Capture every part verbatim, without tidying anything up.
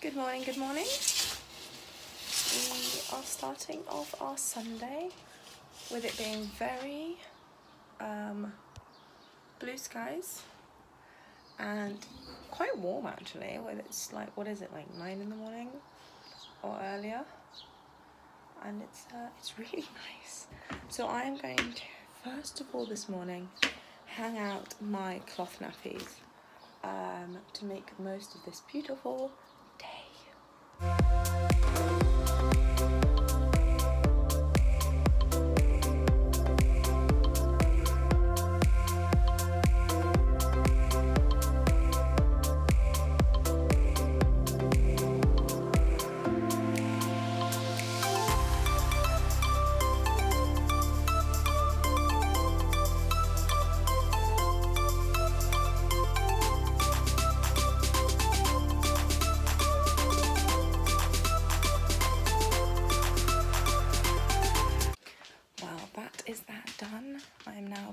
Good morning, good morning. We are starting off our Sunday with it being very um, blue skies and quite warm actually. With it's like, what is it, like nine in the morning or earlier, and it's uh, it's really nice. So I am going to first of all this morning hang out my cloth nappies um, to make most of this beautiful day.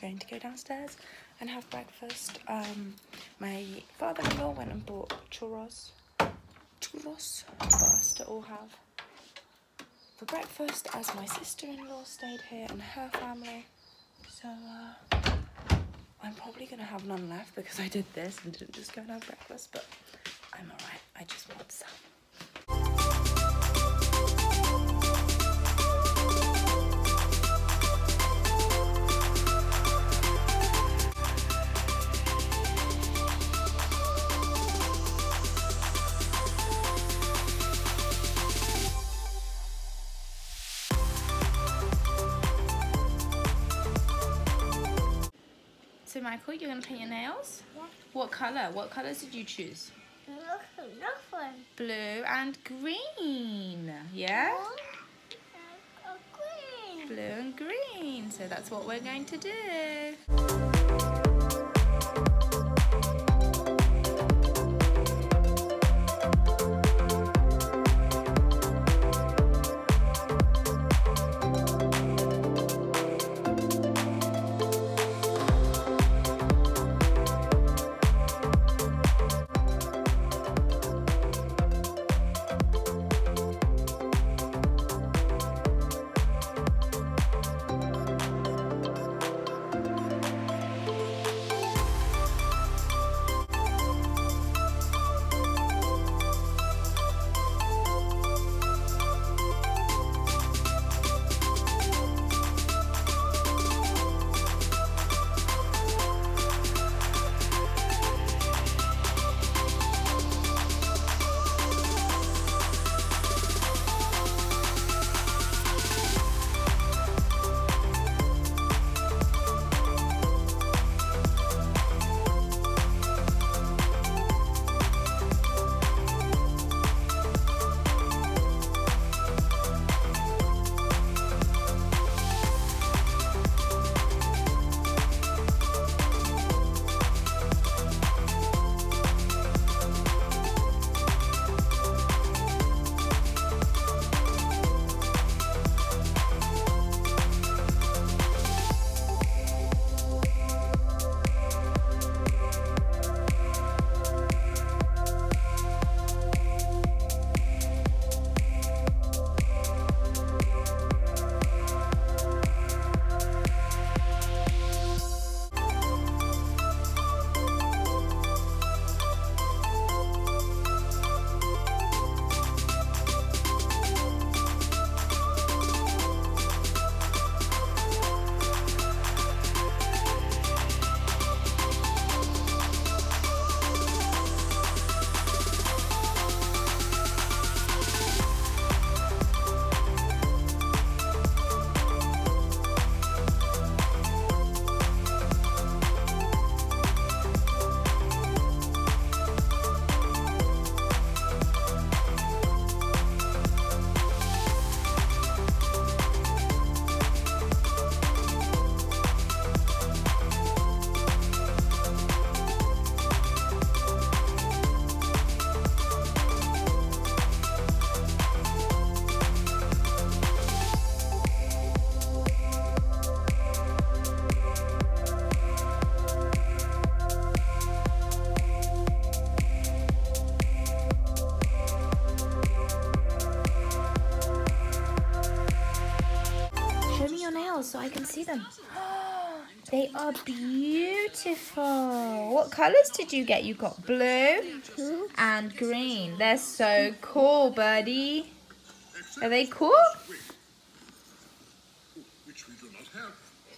Going to go downstairs and have breakfast. Um, my father-in-law went and bought churros, churros for us to all have for breakfast, as my sister-in-law stayed here and her family. So uh, I'm probably gonna have none left because I did this and didn't just go and have breakfast, but I'm alright, I just want some. So Michael, you're going to paint your nails? Yeah. What colour? What colours did you choose? Blue, blue and green. Yeah? Blue and green. Blue and green. So that's what we're going to do. well so I can see them. They are beautiful. What colors did you get? You got blue and green. They're so cool, buddy. Are they cool?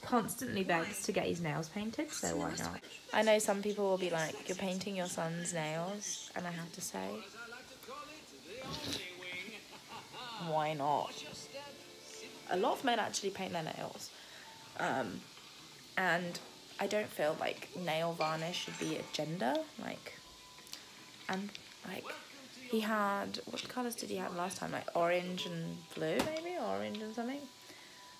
Constantly begs to get his nails painted, so why not? I know some people will be like, you're painting your son's nails, and I have to say, why not? A lot of men actually paint their nails. Um, and I don't feel like nail varnish should be a gender. Like, and like, he had, what colours did he have last time? Like orange and blue, maybe? Orange and something?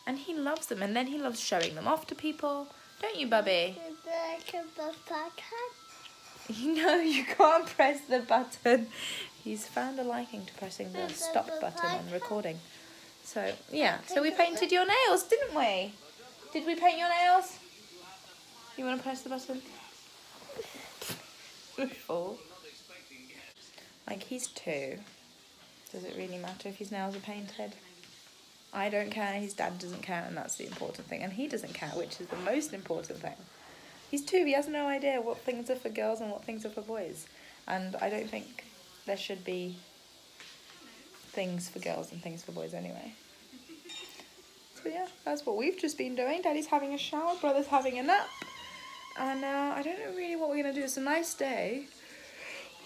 And he loves them, and then he loves showing them off to people. Don't you, Bubby? You know, you can't press the button. He's found a liking to pressing the stop button on recording. So, yeah. So we painted your nails, didn't we? Did we paint your nails? You want to press the button? Beautiful. Like, he's two. Does it really matter if his nails are painted? I don't care, his dad doesn't care, and that's the important thing. And he doesn't care, which is the most important thing. He's two, he has no idea what things are for girls and what things are for boys. And I don't think there should be things for girls and things for boys anyway. So yeah, that's what we've just been doing. Daddy's having a shower, brother's having a nap. And uh, I don't know really what we're going to do. It's a nice day.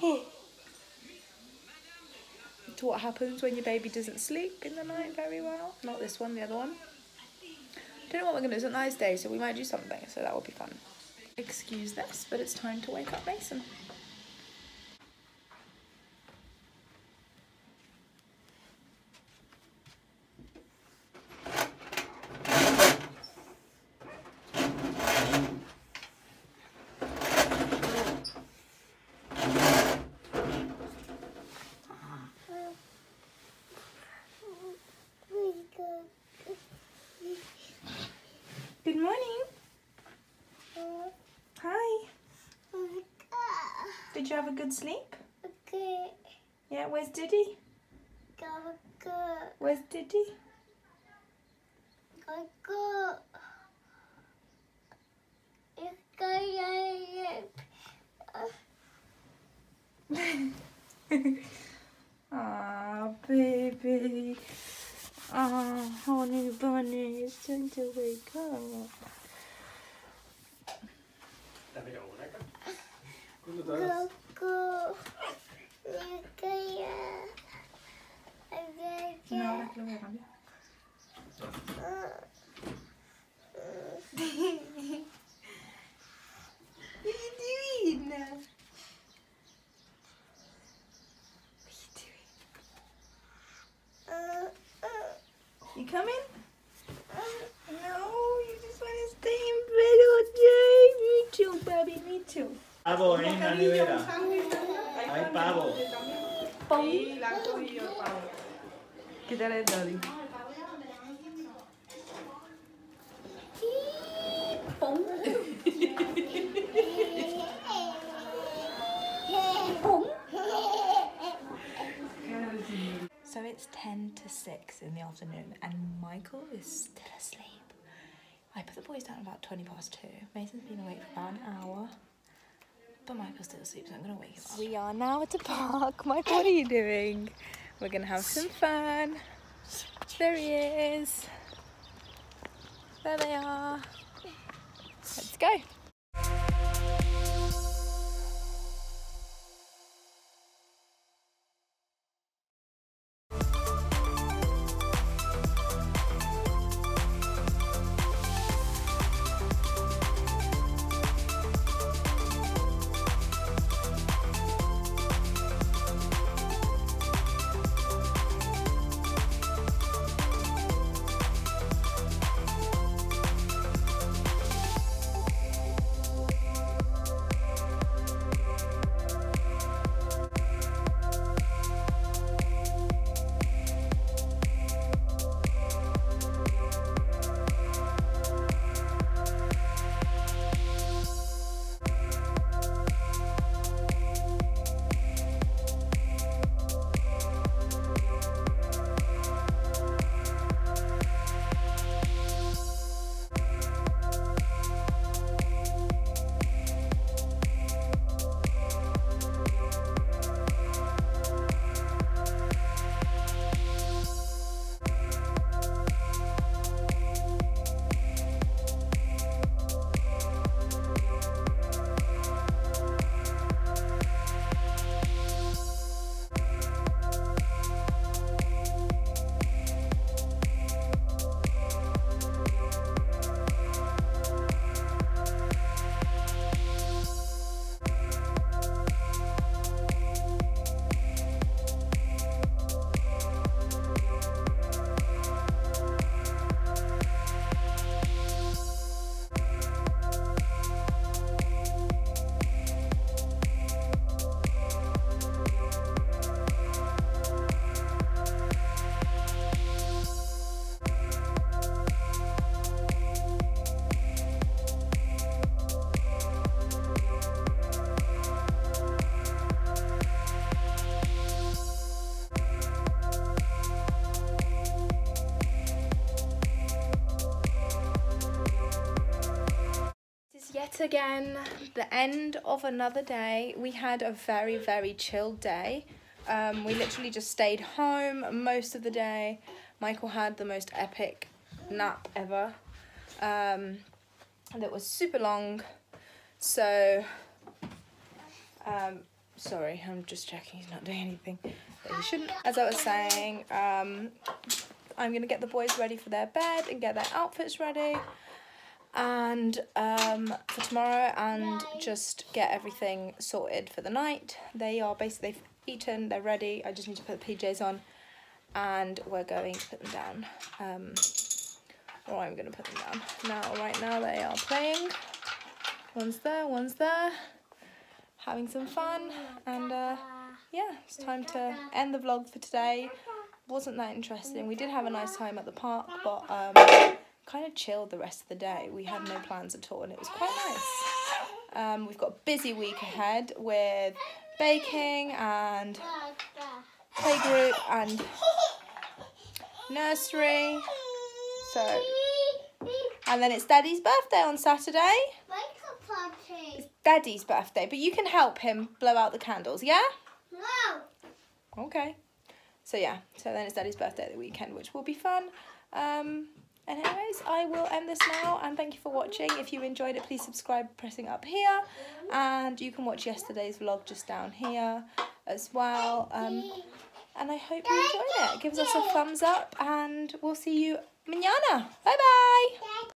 To what happens when your baby doesn't sleep in the night very well. Not this one, the other one. Don't know what we're going to do. It's a nice day, so we might do something, so that will be fun. Excuse this, but it's time to wake up Mason. Good morning. Hi. Did you have a good sleep? Okay. Yeah, where's Diddy? Where's Diddy? Aw, baby. Oh, honey bunny, it's time to wake up. You coming? Uh, no, you just want to stay in bed all day. Me too, baby, me too. Pavo en la nevera. Hay pavo. ¿Qué tal es, Dolly? So it's ten to six in the afternoon and Michael is still asleep. I put the boys down about twenty past two. Mason's been awake for about an hour, but Michael's still asleep, so I'm gonna wake him up. We are now at the park. Michael, what are you doing? We're gonna have some fun. There he is. There they are. Let's go. yet again, the end of another day. We had a very, very chilled day. Um, we literally just stayed home most of the day. Michael had the most epic nap ever. Um, that was super long. So, um, sorry, I'm just checking he's not doing anything that he shouldn't. As I was saying, um, I'm gonna get the boys ready for their bed and get their outfits ready. And um, for tomorrow, and just get everything sorted for the night. They are basically, they've eaten, they're ready. I just need to put the P Js on and we're going to put them down. Um, or I'm gonna put them down. Now, right now they are playing. One's there, one's there, having some fun. And uh, yeah, it's time to end the vlog for today. Wasn't that interesting. We did have a nice time at the park, but um, kind of chilled the rest of the day. We had no plans at all and it was quite nice. Um, we've got a busy week ahead with baking and playgroup and nursery. So, and then it's Daddy's birthday on Saturday. It's Daddy's birthday, but you can help him blow out the candles, yeah? No. Okay. So yeah, so then it's Daddy's birthday at the weekend, which will be fun. Um, And anyways, I will end this now, and thank you for watching. If you enjoyed it, please subscribe pressing up here, and you can watch yesterday's vlog just down here as well. Um, and I hope you enjoyed it. Give us a thumbs up, and we'll see you mañana. Bye-bye.